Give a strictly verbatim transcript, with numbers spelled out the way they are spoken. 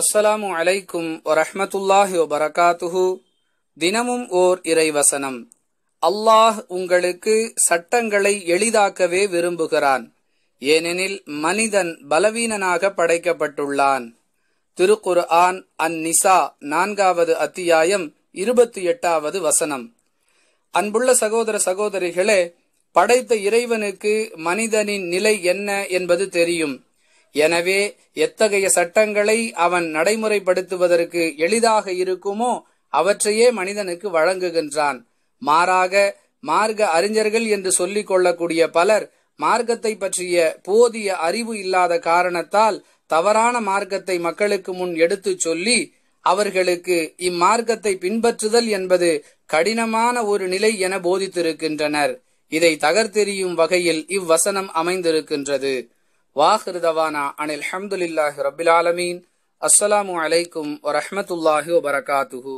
அஸ்ஸலாமு அலைக்கும் வரஹ்மத்துல்லாஹி வபரகாத்துஹு. தினமும் ஓர் இறைவசனம். அல்லாஹ் உங்களுக்கு சட்டங்களை எளிதாக்கவே விரும்புகிறான். ஏனெனில் மனிதன் பலவீனனாக படைக்கப்பட்டுள்ளான். திருக்குர்ஆன் அந்நிசா நான்காவது அத்தியாயம் இருபத்தி எட்டாவது வசனம். அன்புள்ள சகோதர சகோதரிகளே, படைத்த இறைவனுக்கு மனிதனின் நிலை என்ன என்பது தெரியும். எனவே எத்தகைய சட்டங்களை அவன் நடைமுறைப்படுத்துவதற்கு எளிதாக இருக்குமோ அவற்றையே மனிதனுக்கு வழங்குகின்றான். மாறாக மார்க்க அறிஞர்கள் என்று சொல்லிக் கொள்ளக்கூடிய பலர் மார்க்கத்தை பற்றிய போதிய அறிவு இல்லாத காரணத்தால் தவறான மார்க்கத்தை மக்களுக்கு முன் எடுத்து சொல்லி அவர்களுக்கு இம்மார்க்கத்தை பின்பற்றுதல் என்பது கடினமான ஒரு நிலை என போதித்திருக்கின்றனர். இதை தகர்த்தெறியும் வகையில் இவ்வசனம் அமைந்திருக்கின்றது. வாஹிரு தவானா அனில் ஹம்துலில்லாஹி ரப்பில் ஆலமீன். அஸ்ஸலாமு அலைக்கும் வரஹ்மத்துல்லாஹி வபரகாத்துஹு.